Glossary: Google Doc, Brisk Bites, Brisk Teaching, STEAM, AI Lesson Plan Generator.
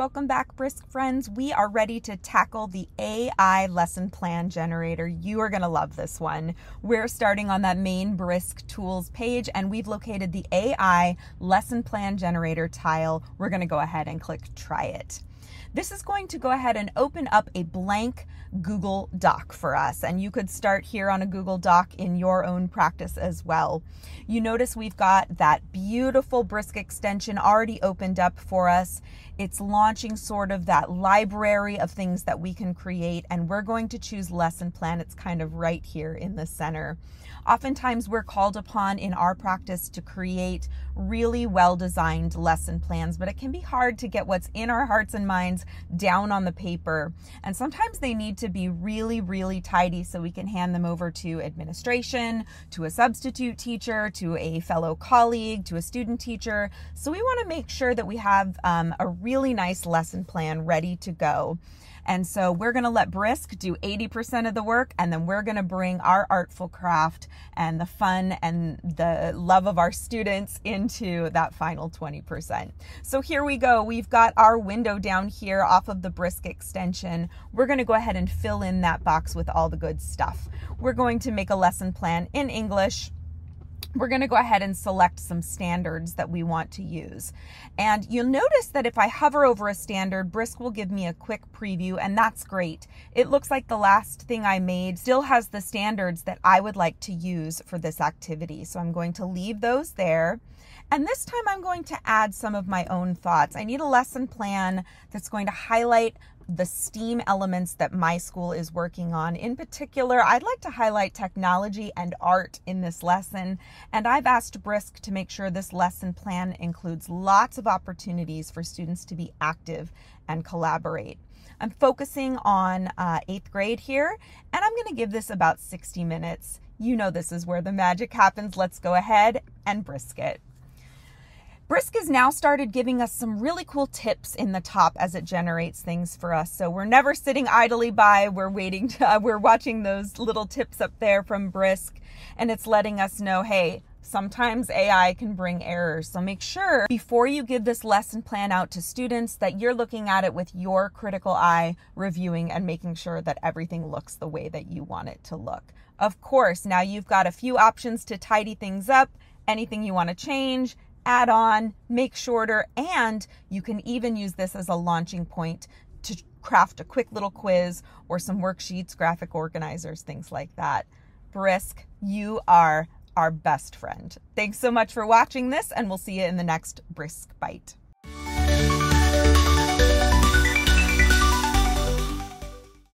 Welcome back, Brisk friends. We are ready to tackle the AI Lesson Plan Generator. You are going to love this one. We're starting on that main Brisk Tools page, and we've located the AI Lesson Plan Generator tile. We're going to go ahead and click Try It. This is going to go ahead and open up a blank Google Doc for us, and you could start here on a Google Doc in your own practice as well. You notice we've got that beautiful Brisk extension already opened up for us. It's launching sort of that library of things that we can create, and we're going to choose Lesson Plan. It's kind of right here in the center. Oftentimes we're called upon in our practice to create really well-designed lesson plans, but it can be hard to get what's in our hearts and minds down on the paper, and sometimes they need to be really tidy so we can hand them over to administration, to a substitute teacher, to a fellow colleague, to a student teacher. So we want to make sure that we have a really nice lesson plan ready to go. And so we're going to let Brisk do 80% of the work, and then we're going to bring our artful craft and the fun and the love of our students into that final 20%. So here we go. We've got our window down here off of the Brisk extension. We're going to go ahead and fill in that box with all the good stuff. We're going to make a lesson plan in English. We're going to go ahead and select some standards that we want to use. And you'll notice that if I hover over a standard, Brisk will give me a quick preview, and that's great. It looks like the last thing I made still has the standards that I would like to use for this activity. So I'm going to leave those there. And this time I'm going to add some of my own thoughts. I need a lesson plan that's going to highlight the STEAM elements that my school is working on. In particular, I'd like to highlight technology and art in this lesson, and I've asked Brisk to make sure this lesson plan includes lots of opportunities for students to be active and collaborate. I'm focusing on 8th grade here, and I'm going to give this about 60 minutes. You know this is where the magic happens. Let's go ahead and Brisk it. Brisk has now started giving us some really cool tips in the top as it generates things for us. So we're never sitting idly by. We're waiting to, we're watching those little tips up there from Brisk, and it's letting us know, hey, sometimes AI can bring errors. So make sure before you give this lesson plan out to students that you're looking at it with your critical eye, reviewing and making sure that everything looks the way that you want it to look. Of course, now you've got a few options to tidy things up, anything you want to change, add on, make shorter, and you can even use this as a launching point to craft a quick little quiz or some worksheets, graphic organizers, things like that. Brisk, you are our best friend. Thanks so much for watching this, and we'll see you in the next Brisk Bite.